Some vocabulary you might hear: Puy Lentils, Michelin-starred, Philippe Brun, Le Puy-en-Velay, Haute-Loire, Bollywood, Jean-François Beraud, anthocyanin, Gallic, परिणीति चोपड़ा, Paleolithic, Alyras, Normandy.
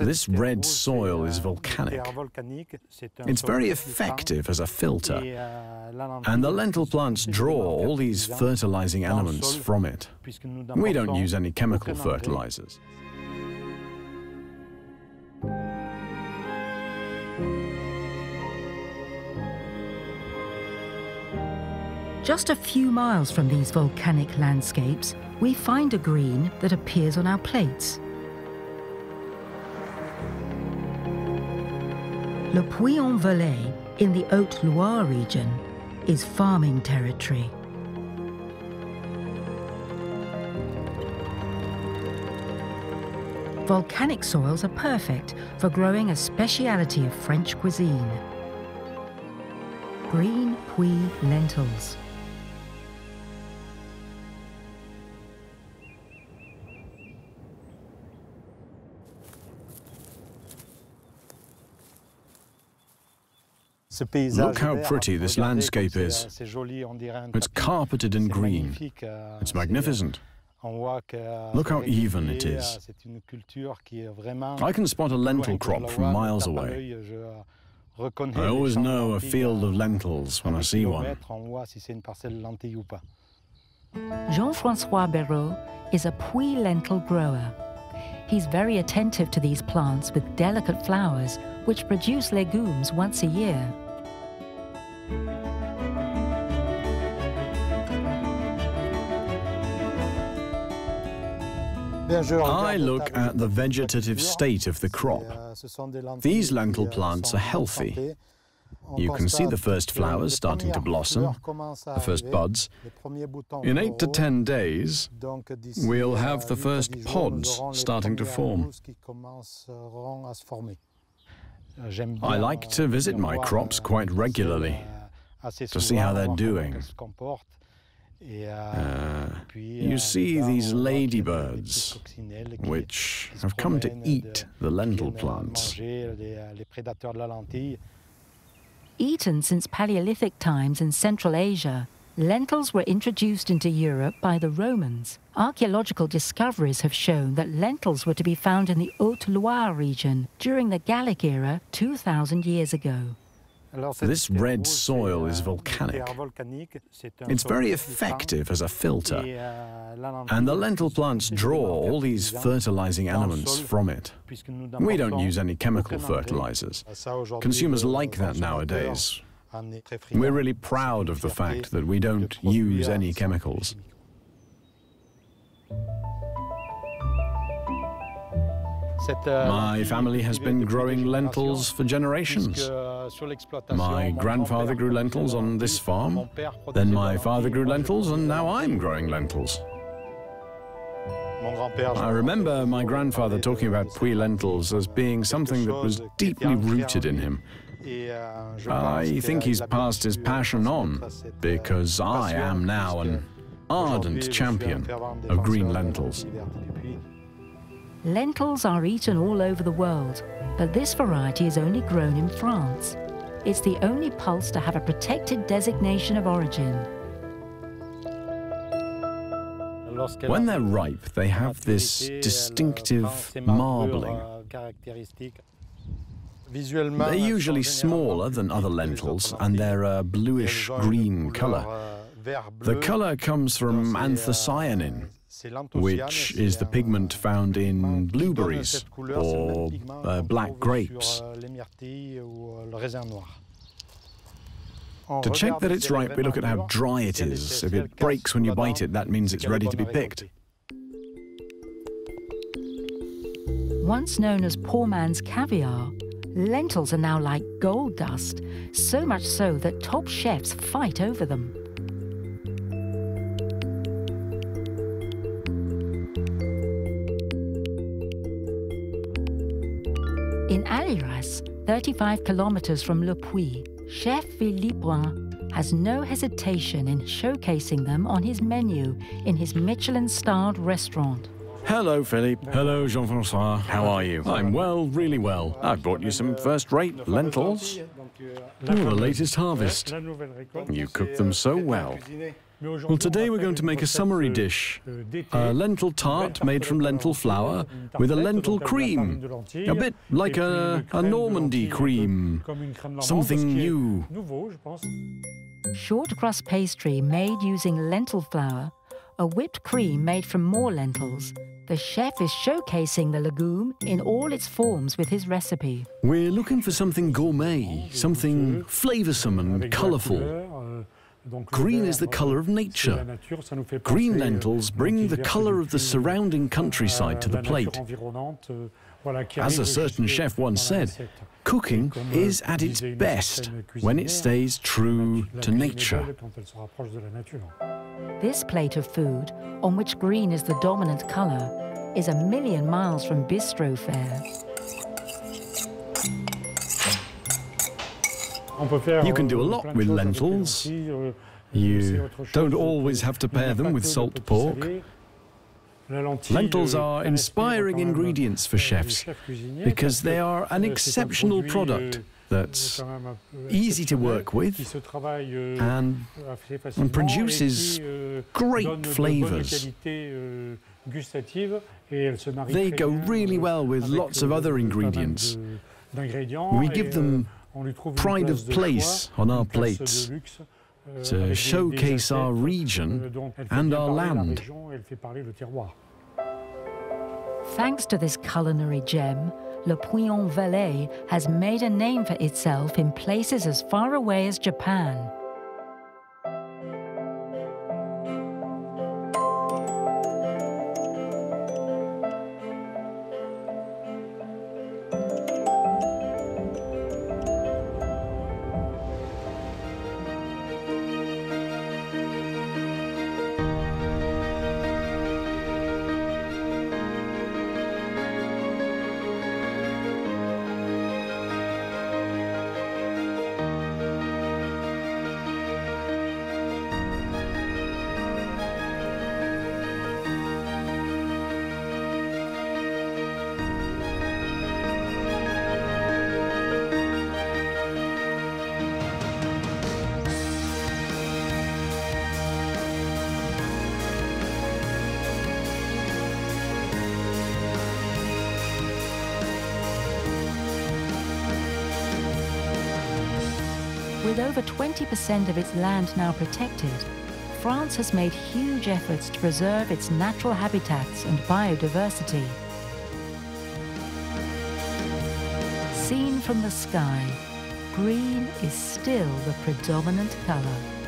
This red soil is volcanic. It's very effective as a filter, and the lentil plants draw all these fertilizing elements from it. We don't use any chemical fertilizers. Just a few miles from these volcanic landscapes, we find a green that appears on our plates. Le Puy-en-Velay, in the Haute-Loire region, is farming territory. Volcanic soils are perfect for growing a speciality of French cuisine: green Puy lentils. Look how pretty this landscape is. It's carpeted in green. It's magnificent. Look how even it is. I can spot a lentil crop from miles away. I always know a field of lentils when I see one. Jean-François Beraud is a Puy lentil grower. He's very attentive to these plants with delicate flowers which produce legumes once a year. I look at the vegetative state of the crop. These lentil plants are healthy. You can see the first flowers starting to blossom, the first buds. In 8 to 10 days, we'll have the first pods starting to form. I like to visit my crops quite regularly to see how they're doing. You see these ladybirds, which have come to eat the lentil plants. Eaten since Paleolithic times in Central Asia, lentils were introduced into Europe by the Romans. Archaeological discoveries have shown that lentils were to be found in the Haute-Loire region during the Gallic era 2,000 years ago. This red soil is volcanic. It's very effective as a filter, and the lentil plants draw all these fertilizing elements from it. We don't use any chemical fertilizers. Consumers like that nowadays. We're really proud of the fact that we don't use any chemicals. My family has been growing lentils for generations. My grandfather grew lentils on this farm, then my father grew lentils, and now I'm growing lentils. I remember my grandfather talking about Puy lentils as being something that was deeply rooted in him. I think he's passed his passion on, because I am now an ardent champion of green lentils. Lentils are eaten all over the world, but this variety is only grown in France. It's the only pulse to have a protected designation of origin. When they're ripe, they have this distinctive marbling. They're usually smaller than other lentils, and they're a bluish-green color. The color comes from anthocyanin, which is the pigment found in blueberries or black grapes. To check that it's ripe, we look at how dry it is. If it breaks when you bite it, that means it's ready to be picked. Once known as poor man's caviar, lentils are now like gold dust, so much so that top chefs fight over them. In Alyras, 35 kilometers from Le Puy, Chef Philippe Brun has no hesitation in showcasing them on his menu in his Michelin-starred restaurant. Hello, Philippe. Hello, Jean-François. How are you? I'm well, really well. I've brought you some first-rate lentils. The latest harvest. You cook them so well. Well, today we're going to make a summery dish, a lentil tart made from lentil flour with a lentil cream, a bit like a Normandy cream, something new. Short crust pastry made using lentil flour, a whipped cream made from more lentils. The chef is showcasing the legume in all its forms with his recipe. We're looking for something gourmet, something flavoursome and colourful. Green is the colour of nature. Green lentils bring the colour of the surrounding countryside to the plate. As a certain chef once said, cooking is at its best when it stays true to nature. This plate of food, on which green is the dominant colour, is 1,000,000 miles from bistro fare. You can do a lot with lentils. You don't always have to pair them with salt pork. Lentils are inspiring ingredients for chefs because they are an exceptional product that's easy to work with and produces great flavours. They go really well with lots of other ingredients. We give them pride of place on our plates, to showcase our region and our land. Thanks to this culinary gem, Le Puy-en-Velay has made a name for itself in places as far away as Japan. With over 20% of its land now protected, France has made huge efforts to preserve its natural habitats and biodiversity. Seen from the sky, green is still the predominant colour.